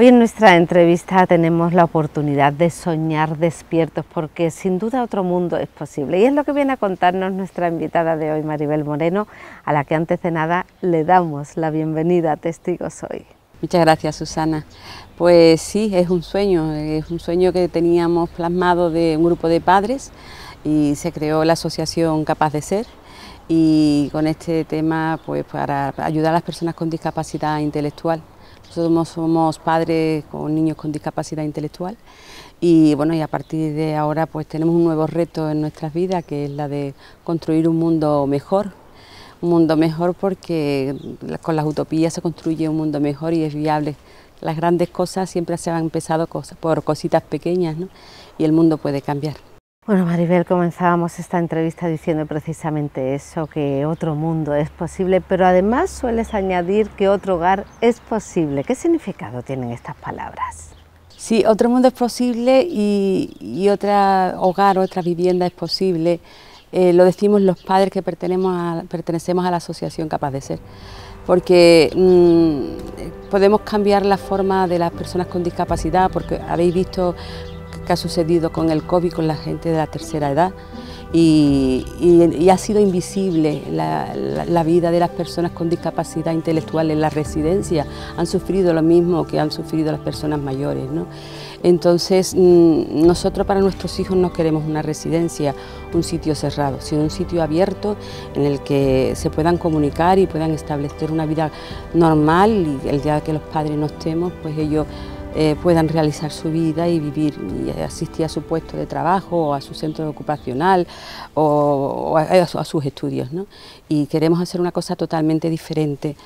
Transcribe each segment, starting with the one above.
Hoy en nuestra entrevista tenemos la oportunidad de soñar despiertos, porque sin duda otro mundo es posible. Y es lo que viene a contarnos nuestra invitada de hoy, Maribel Moreno, a la que antes de nada le damos la bienvenida a Testigos Hoy. Muchas gracias, Susana. Pues sí, es un sueño que teníamos plasmado de un grupo de padres y se creó la Asociación Capaz de Ser. Y con este tema, pues para ayudar a las personas con discapacidad intelectual. Nosotros somos padres con niños con discapacidad intelectual y bueno, y a partir de ahora pues tenemos un nuevo reto en nuestras vidas, que es la de construir un mundo mejor porque con las utopías se construye un mundo mejor y es viable. Las grandes cosas siempre se han empezado por cositas pequeñas, ¿no? Y el mundo puede cambiar. Bueno, Maribel, comenzábamos esta entrevista diciendo precisamente eso, que otro mundo es posible, pero además sueles añadir que otro hogar es posible. ¿Qué significado tienen estas palabras? Sí, otro mundo es posible y otro hogar, otra vivienda es posible. Lo decimos los padres que pertenecemos a la Asociación Capaz de Ser, porque podemos cambiar la forma de las personas con discapacidad, porque habéis visto que ha sucedido con el COVID, con la gente de la tercera edad y ha sido invisible la vida de las personas con discapacidad intelectual en la residencia. Han sufrido lo mismo que han sufrido las personas mayores, ¿no? Entonces nosotros para nuestros hijos no queremos una residencia, un sitio cerrado, sino un sitio abierto en el que se puedan comunicar y puedan establecer una vida normal, y el día que los padres no estemos, pues ellos puedan realizar su vida y vivir y asistir a su puesto de trabajo o a su centro ocupacional o a sus estudios, ¿no? Y queremos hacer una cosa totalmente diferente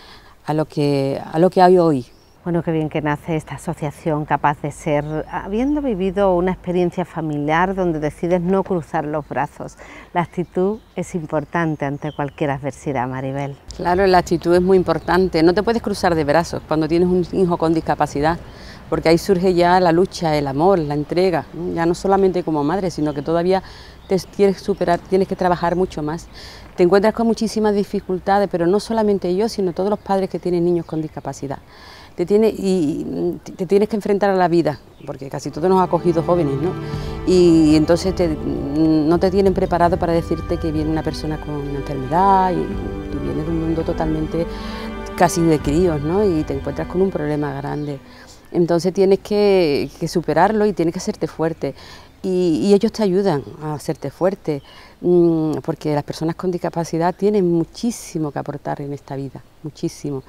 a lo que hay hoy. Bueno, qué bien que nace esta Asociación Capaz de Ser, habiendo vivido una experiencia familiar donde decides no cruzar los brazos. La actitud es importante ante cualquier adversidad, Maribel. Claro, la actitud es muy importante. No te puedes cruzar de brazos cuando tienes un hijo con discapacidad, porque ahí surge ya la lucha, el amor, la entrega, ¿no? Ya no solamente como madre, sino que todavía te tienes que superar, tienes que trabajar mucho más. Te encuentras con muchísimas dificultades, pero no solamente yo, sino todos los padres que tienen niños con discapacidad. Te tienes que enfrentar a la vida, porque casi todos nos ha cogido jóvenes, ¿no? Y entonces no te tienen preparado para decirte que viene una persona con una enfermedad y tú vienes de un mundo totalmente casi de críos, ¿no? Y te encuentras con un problema grande. Entonces tienes que superarlo y tienes que hacerte fuerte. Y ellos te ayudan a hacerte fuerte, porque las personas con discapacidad tienen muchísimo que aportar en esta vida, muchísimo.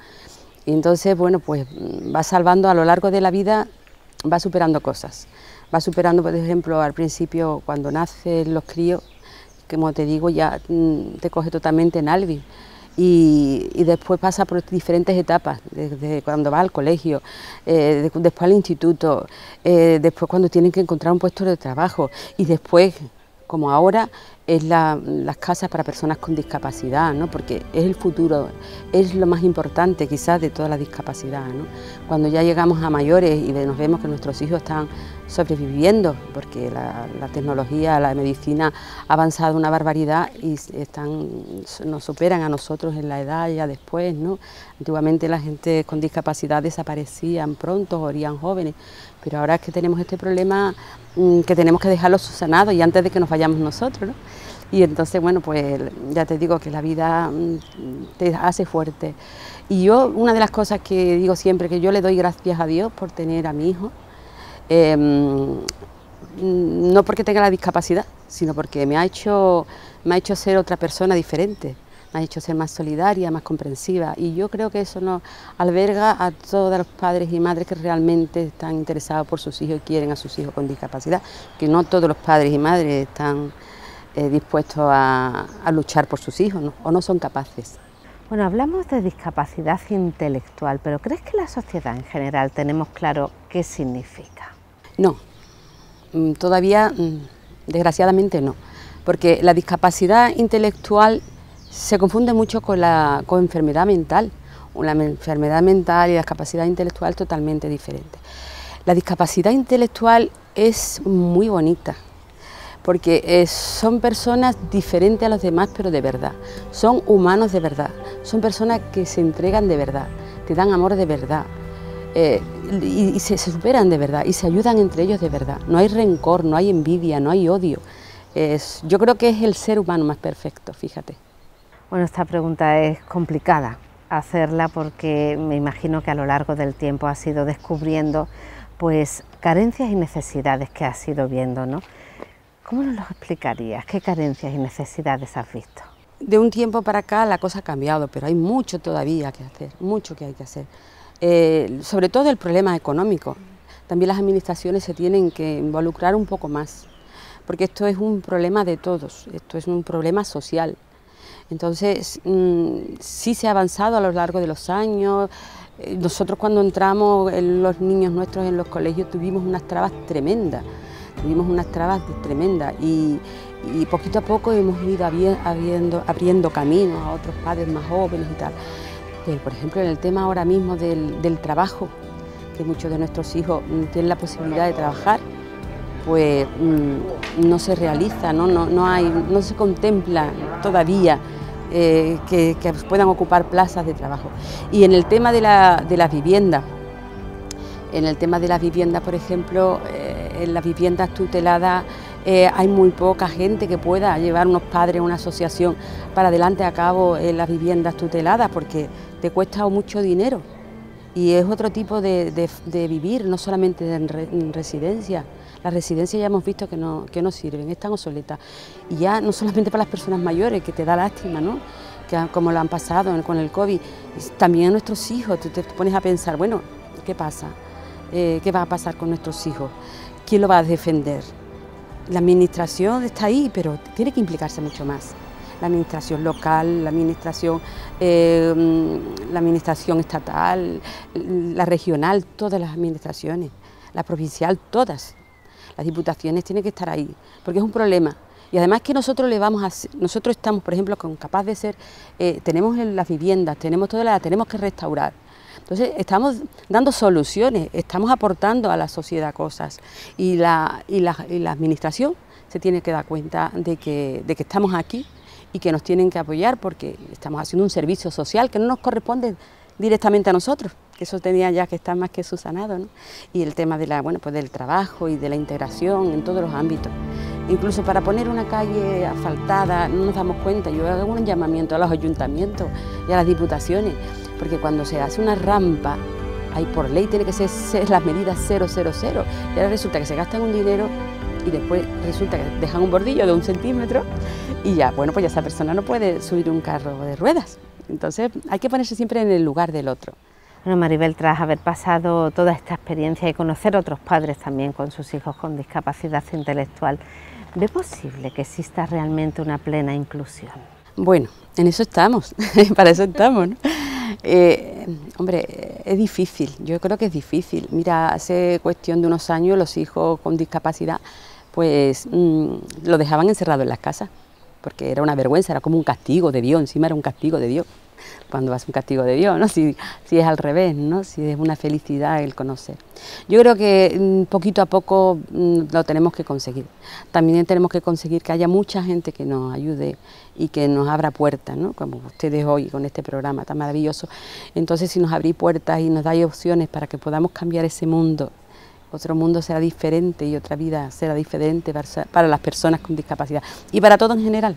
Y entonces, bueno, pues va salvando a lo largo de la vida, va superando cosas. Va superando, por ejemplo, al principio cuando nacen los críos, como te digo, ya te coge totalmente en albi. Y después pasa por diferentes etapas, desde cuando va al colegio, después al instituto, después cuando tienen que encontrar un puesto de trabajo y después, como ahora, es las casas para personas con discapacidad, ¿no? Porque es el futuro, es lo más importante quizás de toda la discapacidad, ¿no? Cuando ya llegamos a mayores y nos vemos que nuestros hijos están sobreviviendo, porque la tecnología, la medicina ha avanzado una barbaridad y nos superan a nosotros en la edad ya después, ¿no? Antiguamente la gente con discapacidad desaparecían pronto, morían jóvenes, pero ahora es que tenemos este problema que tenemos que dejarlo subsanado y antes de que nos vayamos nosotros, ¿no? Y entonces, bueno, pues ya te digo que la vida te hace fuerte. Y yo, una de las cosas que digo siempre, que yo le doy gracias a Dios por tener a mi hijo, no porque tenga la discapacidad, sino porque me ha hecho ser otra persona diferente, me ha hecho ser más solidaria, más comprensiva, y yo creo que eso nos alberga a todos los padres y madres que realmente están interesados por sus hijos y quieren a sus hijos con discapacidad, que no todos los padres y madres están dispuestos a luchar por sus hijos, ¿no? O no son capaces. Bueno, hablamos de discapacidad intelectual, pero ¿crees que la sociedad en general tenemos claro qué significa? No, todavía desgraciadamente no, porque la discapacidad intelectual se confunde mucho con enfermedad mental. Una enfermedad mental y la discapacidad intelectual totalmente diferentes. La discapacidad intelectual es muy bonita, porque son personas diferentes a los demás, pero de verdad, son humanos de verdad, son personas que se entregan de verdad, te dan amor de verdad, y se superan de verdad, y se ayudan entre ellos de verdad. No hay rencor, no hay envidia, no hay odio. Yo creo que es el ser humano más perfecto, fíjate. Bueno, esta pregunta es complicada hacerla porque me imagino que a lo largo del tiempo has ido descubriendo pues carencias y necesidades que has ido viendo, ¿no? ¿Cómo nos los explicarías? ¿Qué carencias y necesidades has visto? De un tiempo para acá la cosa ha cambiado, pero hay mucho todavía que hacer, mucho que hay que hacer. Sobre todo el problema económico. También las administraciones se tienen que involucrar un poco más, porque esto es un problema de todos, esto es un problema social. Entonces, sí se ha avanzado a lo largo de los años. Nosotros cuando entramos, los niños nuestros en los colegios, tuvimos unas trabas tremendas. Y poquito a poco hemos ido abriendo camino a otros padres más jóvenes y tal. Pero, por ejemplo, en el tema ahora mismo del trabajo, que muchos de nuestros hijos tienen la posibilidad de trabajar, pues no se realiza, no se contempla todavía que puedan ocupar plazas de trabajo. Y en el tema de las viviendas, por ejemplo, en las viviendas tuteladas hay muy poca gente que pueda llevar unos padres, una asociación para adelante a cabo en las viviendas tuteladas, porque te cuesta mucho dinero y es otro tipo de vivir, no solamente en residencia. Las residencias ya hemos visto que no sirven, están obsoletas. Y ya no solamente para las personas mayores, que te da lástima, ¿no? Que como lo han pasado con el COVID, también a nuestros hijos. Tú te pones a pensar, bueno, ¿qué pasa? ¿Qué va a pasar con nuestros hijos? ¿Quién lo va a defender? La administración está ahí, pero tiene que implicarse mucho más. La administración local, la administración estatal, la regional, todas las administraciones, la provincial, todas. Las diputaciones tienen que estar ahí, porque es un problema. Y además que nosotros estamos, por ejemplo, con Capaz de Ser, tenemos las viviendas, tenemos que restaurar. Entonces estamos dando soluciones, estamos aportando a la sociedad cosas y la administración se tiene que dar cuenta de que estamos aquí y que nos tienen que apoyar porque estamos haciendo un servicio social que no nos corresponde directamente a nosotros, que eso tenía ya que estar más que subsanado, ¿no? Y el tema del trabajo y de la integración en todos los ámbitos. Incluso para poner una calle asfaltada no nos damos cuenta. Yo hago un llamamiento a los ayuntamientos y a las diputaciones, porque cuando se hace una rampa, ahí por ley tiene que ser las medidas 000, y ahora resulta que se gastan un dinero y después resulta que dejan un bordillo de 1 centímetro y ya, bueno, pues ya esa persona no puede subir un carro de ruedas. Entonces hay que ponerse siempre en el lugar del otro. Bueno, Maribel, tras haber pasado toda esta experiencia y conocer otros padres también con sus hijos con discapacidad intelectual, ¿ve posible que exista realmente una plena inclusión? Bueno, en eso estamos, para eso estamos, ¿no? Hombre, es difícil, yo creo que es difícil. Mira, hace cuestión de unos años los hijos con discapacidad pues lo dejaban encerrado en las casas, porque era una vergüenza, era como un castigo de Dios, encima era un castigo de Dios. Cuando vas a un castigo de Dios, ¿no? Si es al revés, ¿no? Si es una felicidad el conocer. Yo creo que poquito a poco lo tenemos que conseguir. También tenemos que conseguir que haya mucha gente que nos ayude y que nos abra puertas, ¿no? Como ustedes hoy con este programa tan maravilloso. Entonces, si nos abrís puertas y nos dais opciones para que podamos cambiar ese mundo, otro mundo será diferente y otra vida será diferente para las personas con discapacidad y para todo en general,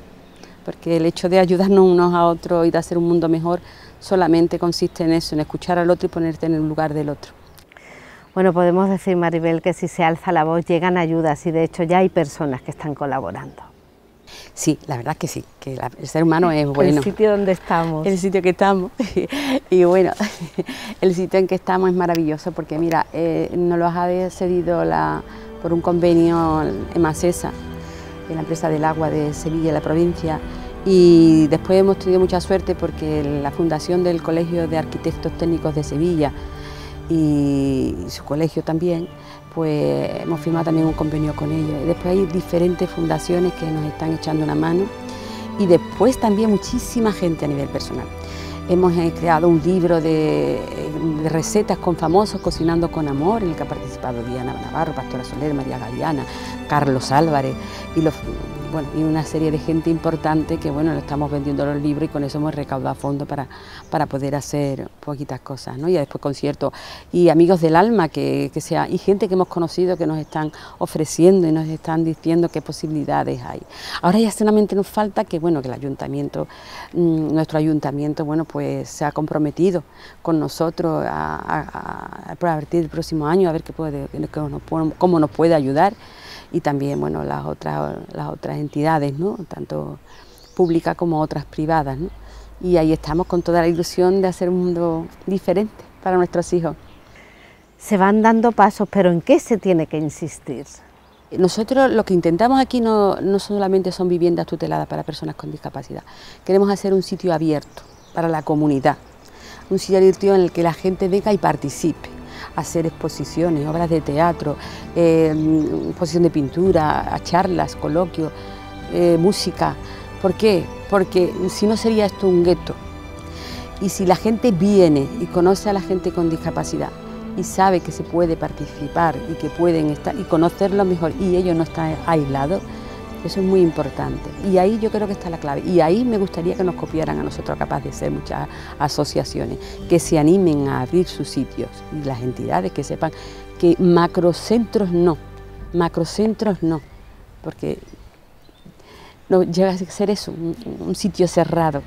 porque el hecho de ayudarnos unos a otros y de hacer un mundo mejor solamente consiste en eso, en escuchar al otro y ponerte en el lugar del otro. Bueno, podemos decir, Maribel, que si se alza la voz llegan ayudas y de hecho ya hay personas que están colaborando. Sí, la verdad que sí, que el ser humano es bueno. El sitio donde estamos. El sitio que estamos. Y bueno, el sitio en que estamos es maravilloso porque, mira, nos lo ha cedido por un convenio EMASESA, la empresa del agua de Sevilla, la provincia, y después hemos tenido mucha suerte porque la fundación del Colegio de Arquitectos Técnicos de Sevilla y su colegio también, pues hemos firmado también un convenio con ellos. Y después hay diferentes fundaciones que nos están echando una mano y después también muchísima gente a nivel personal. Hemos creado un libro de recetas con famosos, Cocinando con Amor, en el que ha participado Diana Navarro, Pastora Soler, María Galiana, Carlos Álvarez, y los bueno, y una serie de gente importante que, bueno, le estamos vendiendo los libros y con eso hemos recaudado fondos para poder hacer poquitas cosas, ¿no? Y después conciertos y amigos del alma y gente que hemos conocido que nos están ofreciendo y nos están diciendo qué posibilidades hay. Ahora ya solamente nos falta que, bueno, que el ayuntamiento, nuestro ayuntamiento, bueno, pues se ha comprometido con nosotros a partir del próximo año a ver qué puede, cómo nos puede ayudar. Y también, bueno, las otras entidades, ¿no?, tanto públicas como otras privadas, ¿no? Y ahí estamos con toda la ilusión de hacer un mundo diferente para nuestros hijos. Se van dando pasos, pero ¿en qué se tiene que insistir? Nosotros lo que intentamos aquí no solamente son viviendas tuteladas para personas con discapacidad, queremos hacer un sitio abierto para la comunidad, un sitio abierto en el que la gente venga y participe. Hacer exposiciones, obras de teatro, exposición de pintura, charlas, coloquios, música. ¿Por qué? Porque si no sería esto un gueto. Y si la gente viene y conoce a la gente con discapacidad y sabe que se puede participar y que pueden estar y conocerlo mejor y ellos no están aislados, eso es muy importante. Y ahí yo creo que está la clave. Y ahí me gustaría que nos copiaran a nosotros, Capaz de Ser, muchas asociaciones, que se animen a abrir sus sitios y las entidades que sepan que macrocentros no, porque no llega a ser eso, un sitio cerrado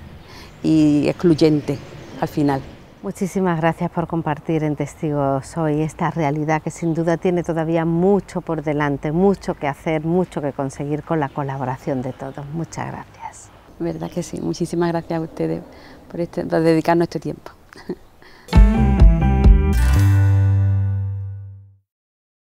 y excluyente al final. Muchísimas gracias por compartir en Testigos Hoy esta realidad que sin duda tiene todavía mucho por delante, mucho que hacer, mucho que conseguir con la colaboración de todos. Muchas gracias. Verdad que sí, muchísimas gracias a ustedes por dedicarnos este tiempo.